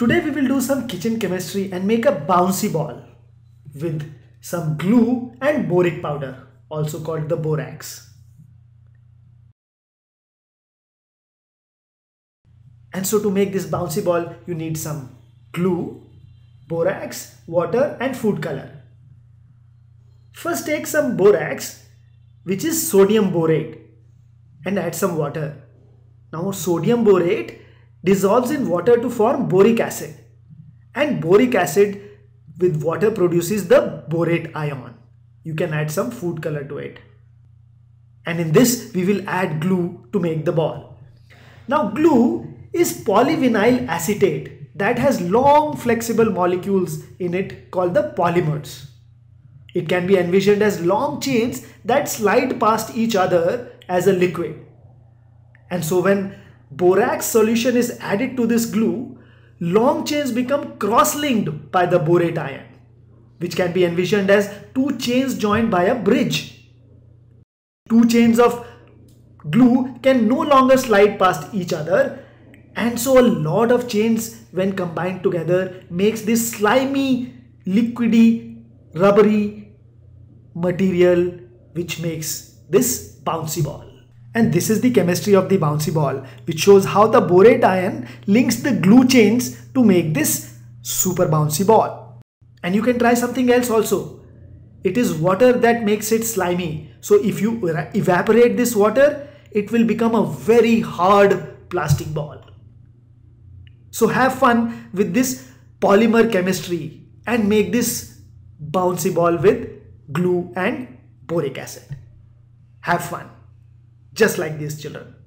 Today we will do some kitchen chemistry and make a bouncy ball with some glue and boric powder, also called the borax. And so to make this bouncy ball, you need some glue, borax, water and food color. First take some borax, which is sodium borate, and add some water. Now sodium borate dissolves in water to form boric acid, and boric acid with water produces the borate ion. You can add some food color to it. And in this we will add glue to make the ball. Now glue is polyvinyl acetate that has long flexible molecules in it called the polymers. It can be envisioned as long chains that slide past each other as a liquid. And so when borax solution is added to this glue, long chains become cross-linked by the borate ion, which can be envisioned as two chains joined by a bridge. Two chains of glue can no longer slide past each other, and so a lot of chains when combined together makes this slimy, liquidy, rubbery material which makes this bouncy ball. And this is the chemistry of the bouncy ball, which shows how the borate ion links the glue chains to make this super bouncy ball. And you can try something else also. It is water that makes it slimy. So if you evaporate this water, it will become a very hard plastic ball. So have fun with this polymer chemistry and make this bouncy ball with glue and boric acid. Have fun. Just like these children.